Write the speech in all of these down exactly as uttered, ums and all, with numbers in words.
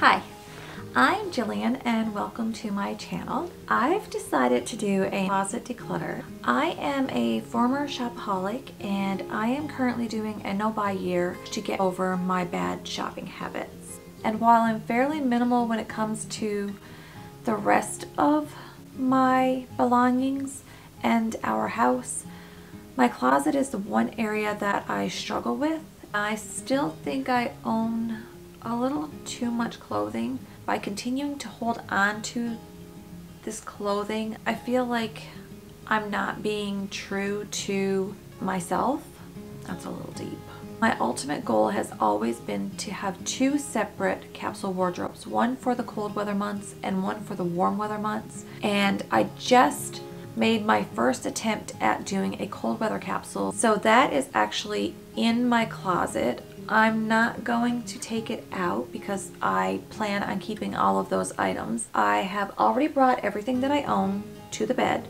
Hi, I'm Jillian and welcome to my channel. I've decided to do a closet declutter. I am a former shopaholic and I am currently doing a no-buy year to get over my bad shopping habits. And while I'm fairly minimal when it comes to the rest of my belongings and our house, my closet is the one area that I struggle with. I still think I own a little too much clothing. By continuing to hold on to this clothing, I feel like I'm not being true to myself. That's a little deep. My ultimate goal has always been to have two separate capsule wardrobes, one for the cold weather months and one for the warm weather months. And I just made my first attempt at doing a cold weather capsule. So that is actually in my closet. I'm not going to take it out because I plan on keeping all of those items. I have already brought everything that I own to the bed.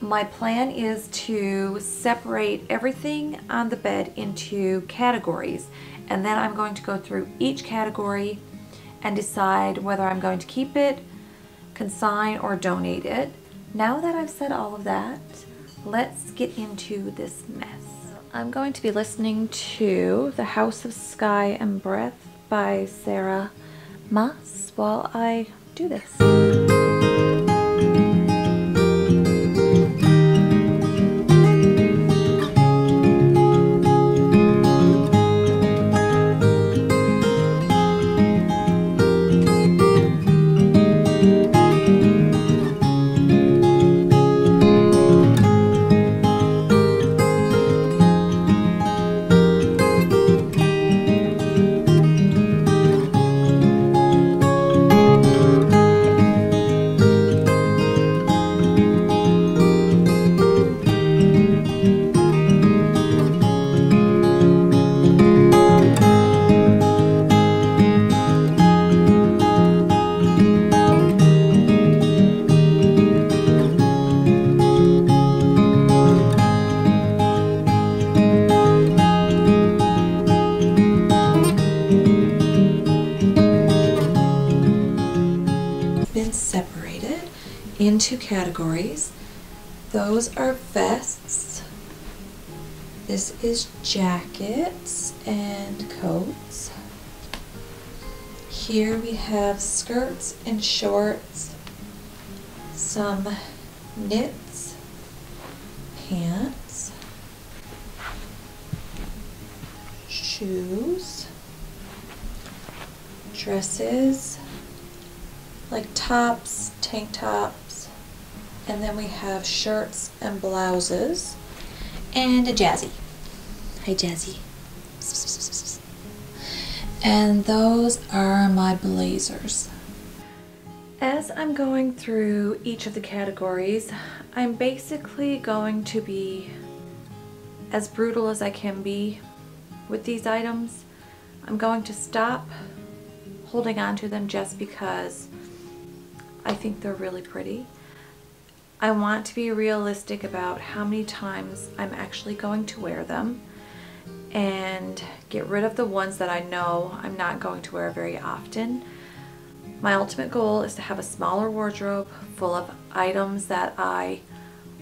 My plan is to separate everything on the bed into categories, and then I'm going to go through each category and decide whether I'm going to keep it, consign, or donate it. Now that I've said all of that, let's get into this mess. I'm going to be listening to The House of Sky and Breath by Sarah Maas while I do this. Separated into categories. Those are vests, this is jackets and coats. Here we have skirts and shorts, some knits, pants, shoes, dresses, like tops, tank tops, and then we have shirts and blouses, and a Jazzy. Hi Jazzy. And those are my blazers. As I'm going through each of the categories, I'm basically going to be as brutal as I can be with these items. I'm going to stop holding on to them just because I think they're really pretty. I want to be realistic about how many times I'm actually going to wear them and get rid of the ones that I know I'm not going to wear very often. My ultimate goal is to have a smaller wardrobe full of items that I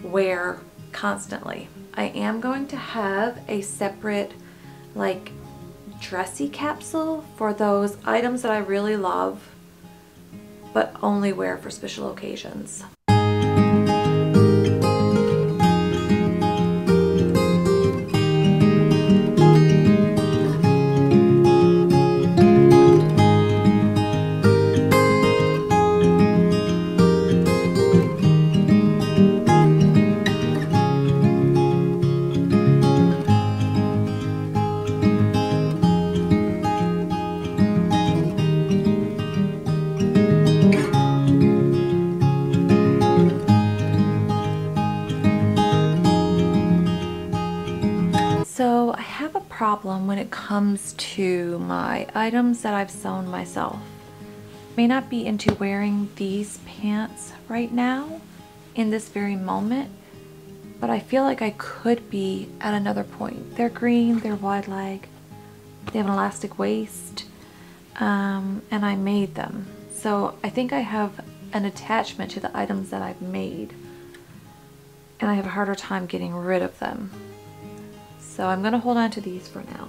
wear constantly. I am going to have a separate like dressy capsule for those items that I really love but only wear for special occasions. So I have a problem when it comes to my items that I've sewn myself. I may not be into wearing these pants right now in this very moment, but I feel like I could be at another point. They're green, they're wide leg, they have an elastic waist, um, and I made them. So I think I have an attachment to the items that I've made, and I have a harder time getting rid of them. So I'm gonna hold on to these for now.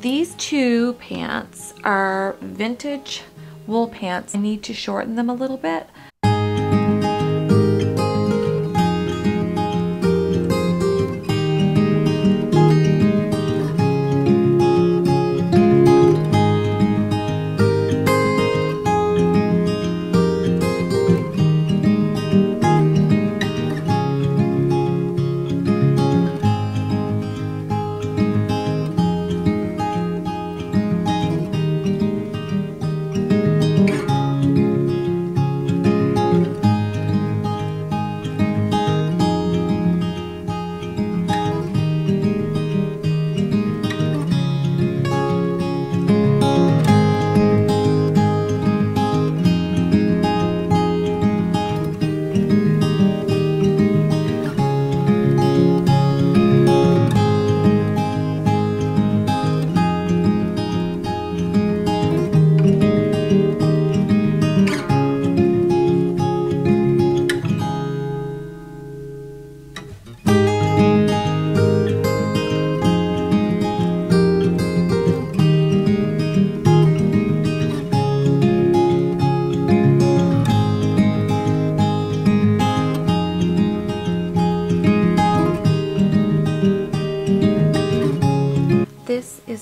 These two pants are vintage wool pants. I need to shorten them a little bit.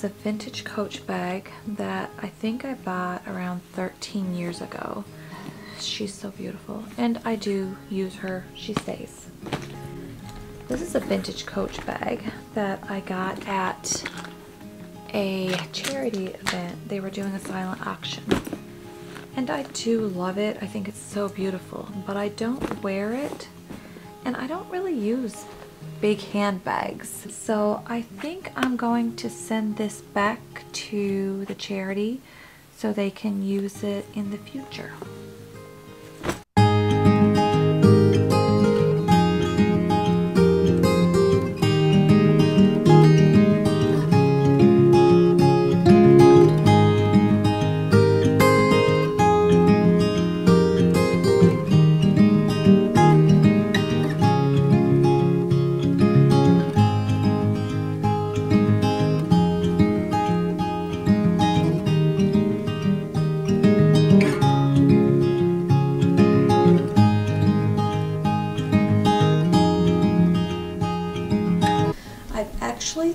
A vintage Coach bag that I think I bought around thirteen years ago. She's so beautiful, and I do use her. She stays. This is a vintage Coach bag that I got at a charity event. They were doing a silent auction, and I do love it. I think it's so beautiful, but I don't wear it, and I don't really use big handbags. So I think I'm going to send this back to the charity so they can use it in the future.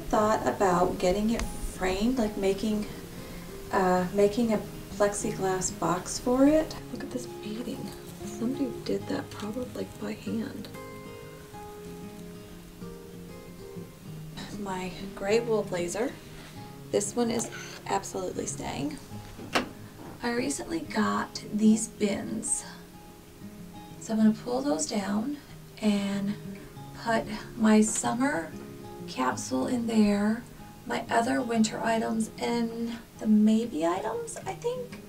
Thought about getting it framed, like making uh, making a plexiglass box for it. Look at this beading. Somebody did that probably like by hand. My gray wool blazer. This one is absolutely staying. I recently got these bins, so I'm going to pull those down and put my summer capsule in there, my other winter items, and the maybe items, I think.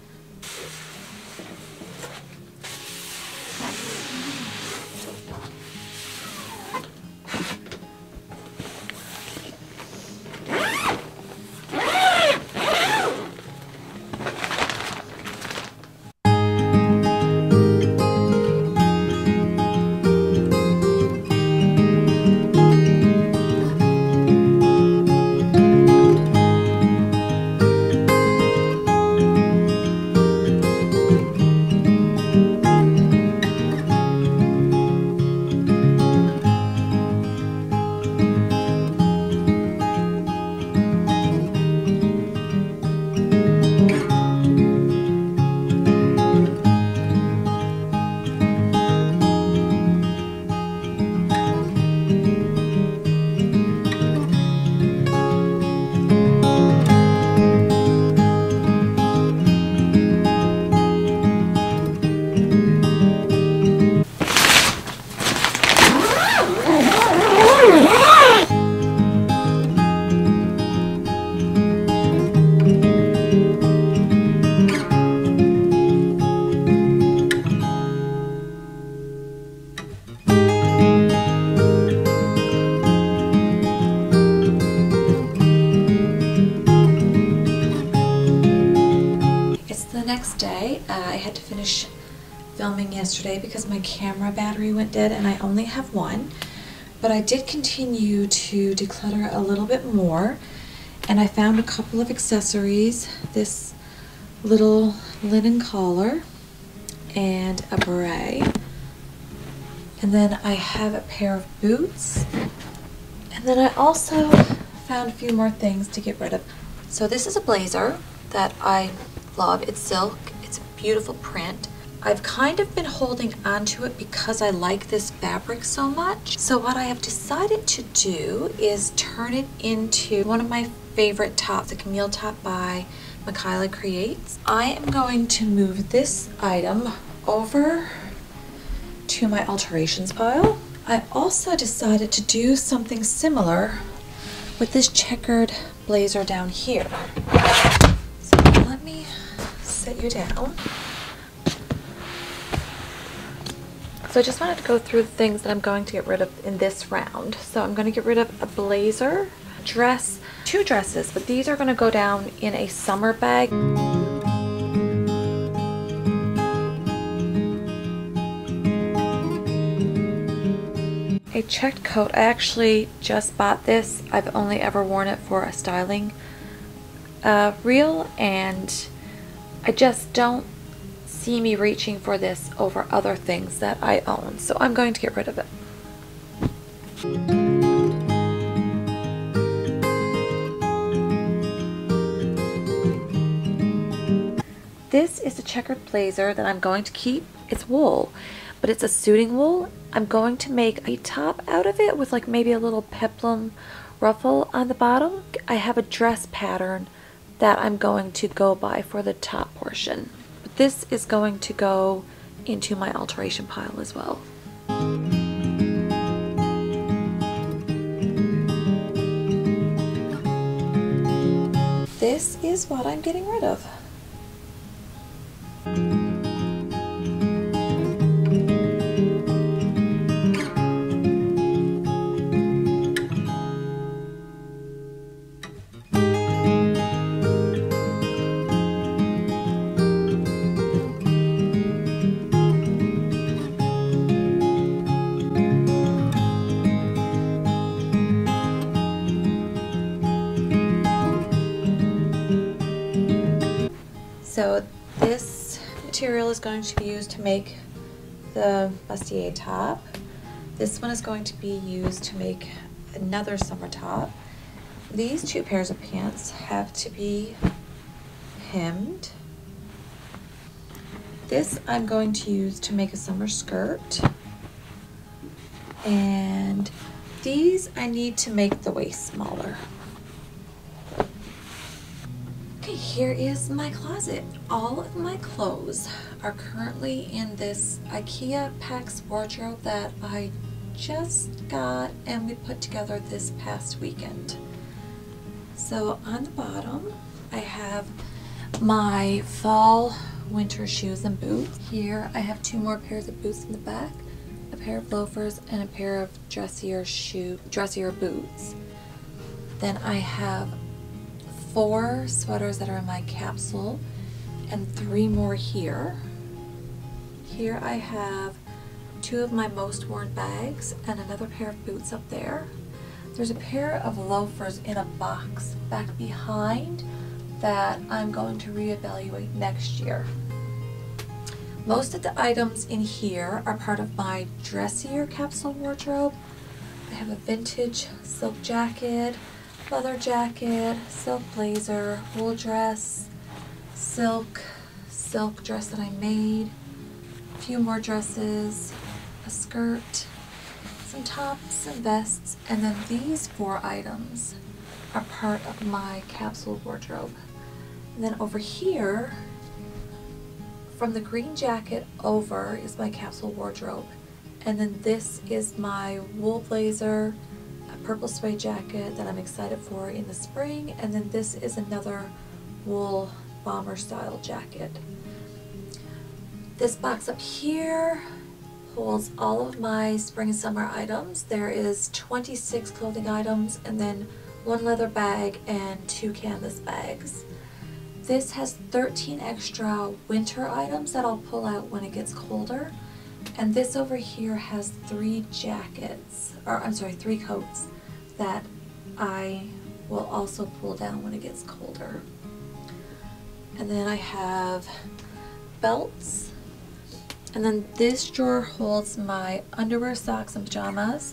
day. Uh, I had to finish filming yesterday because my camera battery went dead and I only have one. But I did continue to declutter a little bit more, and I found a couple of accessories. This little linen collar and a beret. And then I have a pair of boots. And then I also found a few more things to get rid of. So this is a blazer that I love. It's silk. It's a beautiful print. I've kind of been holding onto it because I like this fabric so much. So what I have decided to do is turn it into one of my favorite tops, the Camille top by Makayla Creates. I am going to move this item over to my alterations pile. I also decided to do something similar with this checkered blazer down here. So let me set you down. So I just wanted to go through the things that I'm going to get rid of in this round. So I'm going to get rid of a blazer, dress, two dresses, but these are going to go down in a summer bag. A checked coat. I actually just bought this. I've only ever worn it for a styling uh, reel, and I just don't see me reaching for this over other things that I own, so I'm going to get rid of it. This is a checkered blazer that I'm going to keep. It's wool, but it's a suiting wool. I'm going to make a top out of it with like maybe a little peplum ruffle on the bottom. I have a dress pattern that I'm going to go by for the top portion. This is going to go into my alteration pile as well. This is what I'm getting rid of. So this material is going to be used to make the bustier top. This one is going to be used to make another summer top. These two pairs of pants have to be hemmed. This I'm going to use to make a summer skirt. And these I need to make the waist smaller. Here is my closet. All of my clothes are currently in this IKEA PAX wardrobe that I just got and we put together this past weekend. So on the bottom, I have my fall winter shoes and boots. Here I have two more pairs of boots in the back, a pair of loafers and a pair of dressier shoe, dressier boots. Then I have four sweaters that are in my capsule and three more here. Here I have two of my most worn bags and another pair of boots up there. There's a pair of loafers in a box back behind that I'm going to reevaluate next year. Most of the items in here are part of my dressier capsule wardrobe. I have a vintage silk jacket, leather jacket, silk blazer, wool dress, silk, silk dress that I made, a few more dresses, a skirt, some tops and vests, and then these four items are part of my capsule wardrobe. And then over here, from the green jacket over is my capsule wardrobe. And then this is my wool blazer, purple suede jacket that I'm excited for in the spring, and then this is another wool bomber style jacket. This box up here holds all of my spring and summer items. There is twenty-six clothing items and then one leather bag and two canvas bags. This has thirteen extra winter items that I'll pull out when it gets colder. And this over here has three jackets, or I'm sorry, three coats that I will also pull down when it gets colder. And then I have belts. And then this drawer holds my underwear, socks, and pajamas.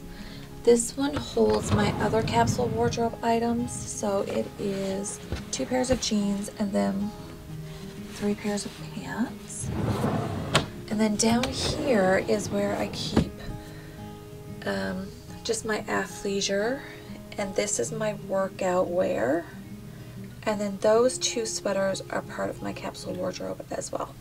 This one holds my other capsule wardrobe items. So it is two pairs of jeans and then three pairs of pants. And then down here is where I keep um, just my athleisure. And this is my workout wear. And then those two sweaters are part of my capsule wardrobe as well.